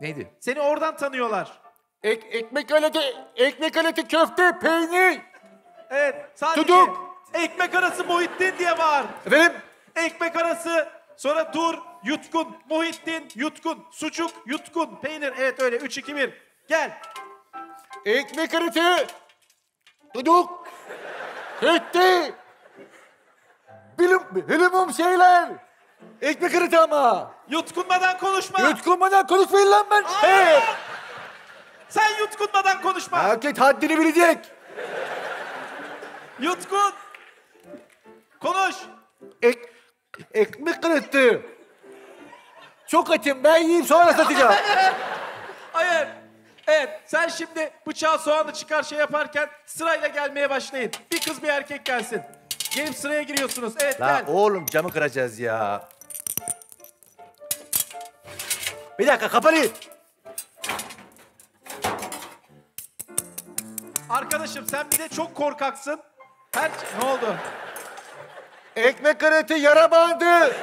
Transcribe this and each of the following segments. Neydi? Seni oradan tanıyorlar. Ekmek aleti, köfte, peynir. Evet. Sadece Tuduk. Ekmek arası Muhittin diye bağır. Efendim? Ekmek arası, sonra dur, yutkun, Muhittin, yutkun, sucuk, yutkun, peynir. Evet öyle, 3-2-1. Gel. Ekmek arası, Tuduk, köfte, bilim şeyler. Ekmek arası ama. Yutkunmadan konuşma. Yutkunmadan konuşmayın lan ben. Hey. Sen yutkunmadan konuşma. Herkes haddini bilecek. Yutkun. Konuş. Ekmek kırıttı. Çok açım, ben yiyeyim sonra satacağım. Hayır. Evet, sen şimdi bıçağı, soğanı çıkar şey yaparken sırayla gelmeye başlayın. Bir kız bir erkek gelsin. Gelip sıraya giriyorsunuz. Evet, lan gel. Oğlum camı kıracağız ya. Bir dakika, kapalı. Arkadaşım sen bir de çok korkaksın. Her... Ne oldu? Ekmek kareti yara bandı.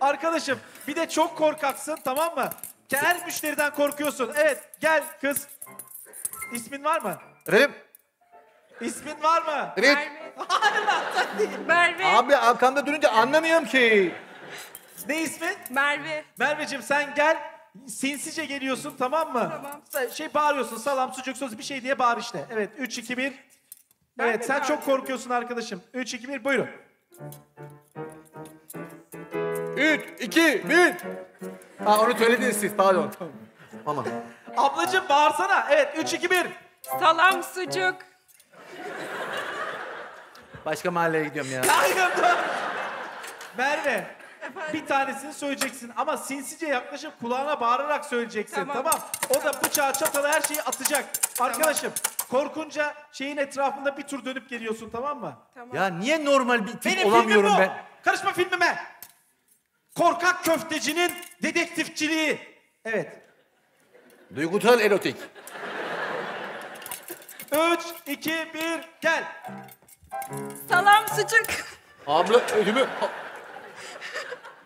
Arkadaşım bir de çok korkaksın, tamam mı? Her müşteriden korkuyorsun. Evet, gel kız. İsmin var mı? Efendim? İsmin var mı? Evet. Hayır lan, sen değil. Merve. Abi arkamda durunca anlamıyorum ki. Ne ismin? Merve. Merveciğim sen gel. Sinsice geliyorsun, tamam mı? Tamam. Şey bağırıyorsun, salam, sucuk, sos bir şey diye bağır işte. Evet, 3-2-1. Evet, sen çok korkuyorsun arkadaşım. 3-2-1, buyurun. 3-2-1. Ha, onu söylediniz siz, pardon. Tamam. Ablacığım bağırsana. Evet, 3-2-1. Salam, sucuk. Başka mahalleye gidiyorum ya. Aynen, dur. Merve. Bir tanesini söyleyeceksin ama sinsice yaklaşıp kulağına bağırarak söyleyeceksin, tamam? O da bıçağı, çatalı, her şeyi atacak. Arkadaşım, korkunca şeyin etrafında bir tur dönüp geliyorsun, tamam mı? Tamam. Ya niye normal bir tip olamıyorum ben? Karışma filmime! Korkak köftecinin dedektifçiliği. Evet. Duygusal erotik. 3, 2, 1, gel. Salam, sucuk. Abla, ödümü...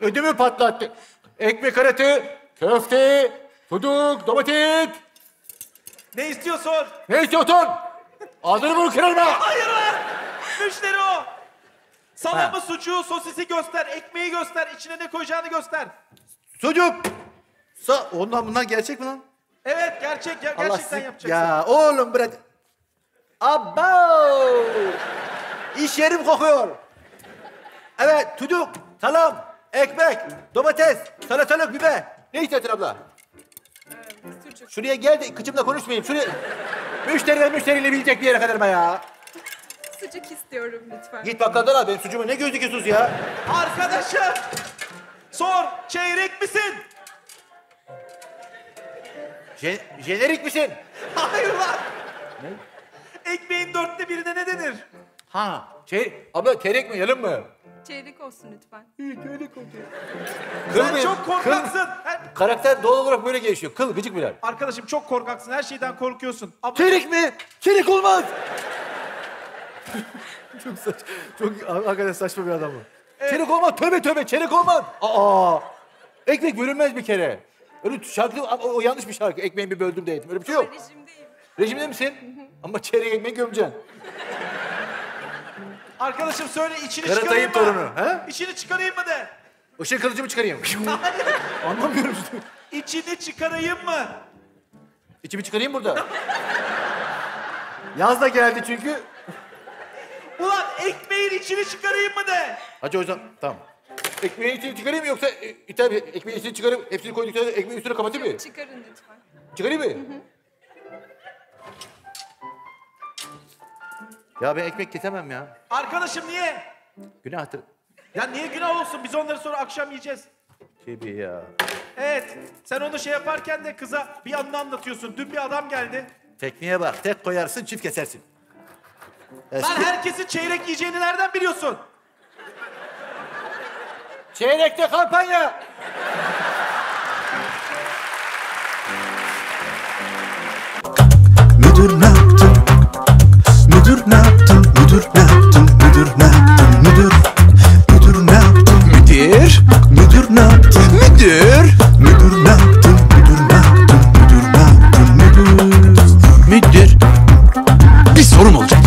Ödümü patlattı. Ekmek arası, köfte, fuduk, domates. Ne istiyorsun? Ne istiyorsun? Ağzını bunu kırarım ha. Hayır lan. Müşteri o. Salamı, sucuğu, sosisi göster, ekmeği göster, içine ne koyacağını göster. Sucuk. Ondan bunlar gerçek mi lan? Evet gerçek. Gerçekten yapacaksın. Ya oğlum bırak. Abba. İş yerim kokuyor. Evet, fuduk, salam. Ekmek, domates, salatalık, biber. Ne istiyorsun abla? Sucuk. Şuraya gel de kıçımla konuşmayayım. Şuraya... müşteriyle bilecek bir yere kadar mı ya? Sucuk istiyorum lütfen. Git bakkaldan al, benim sucuğuma ne gözlük sus ya? Arkadaşım! Sor, çeyrek misin? Jenerik misin? Hayır lan! Ne? Ekmeğin 1/4'üne ne denir? Ha, abla çeyrek mi, yalın mı? Çeyrek olsun lütfen. İyi, çeyrek olsun. Sen çok korkaksın. Karakter doğal olarak böyle gelişiyor. Kıl, gıcık birer. Arkadaşım çok korkaksın, her şeyden korkuyorsun. Çeyrek mi? Çeyrek olmaz. Çok saçma, çok hakikaten saçma bir adam bu. Evet. Çeyrek olmaz, tövbe tövbe, çeyrek olmaz. Aa, ekmek bölünmez bir kere. Öyle şarkı, o yanlış bir şarkı. Ekmeği bir böldüm de yedim, öyle bir şey yok. Ben rejimdeyim. Rejimde misin? Ama çeyrek ekmeği gömeceksin. Arkadaşım söyle, içini çıkarayım mı? Torunu, he? İçini çıkarayım mı de? Işık kılıcımı çıkarayım. Anlamıyorum işte. İçini çıkarayım mı? İçimi çıkarayım burada. Yaz da geldi çünkü. Ulan ekmeğin içini çıkarayım mı de? Hacı hocam, tamam. Ekmeğin içini çıkarayım mı yoksa... tabii ekmeğin içini çıkarayım, hepsini koyduktan sonra ekmeğin üstüne kapatayım mı? Çıkarın lütfen. Çıkarayım mı? Hı hı. Ya ben ekmek getemem ya. Arkadaşım niye? Günahtır. Ya niye günah olsun? Biz onları sonra akşam yiyeceğiz. Gibi ya. Evet. Sen onu şey yaparken de kıza bir anını anlatıyorsun. Dün bir adam geldi. Tekniğe bak. Tek koyarsın, çift kesersin. Eski... Lan herkesin çeyrek yiyeceğini nereden biliyorsun? Çeyrekte kampanya. Müdür ne yaptın? Müdür ne yaptın? Müdür ne yaptın? Müdür ne yaptın? Müdür. Müdür ne yaptın? Müdür. Müdür ne yaptın? Müdür. Müdür ne sorum olacak.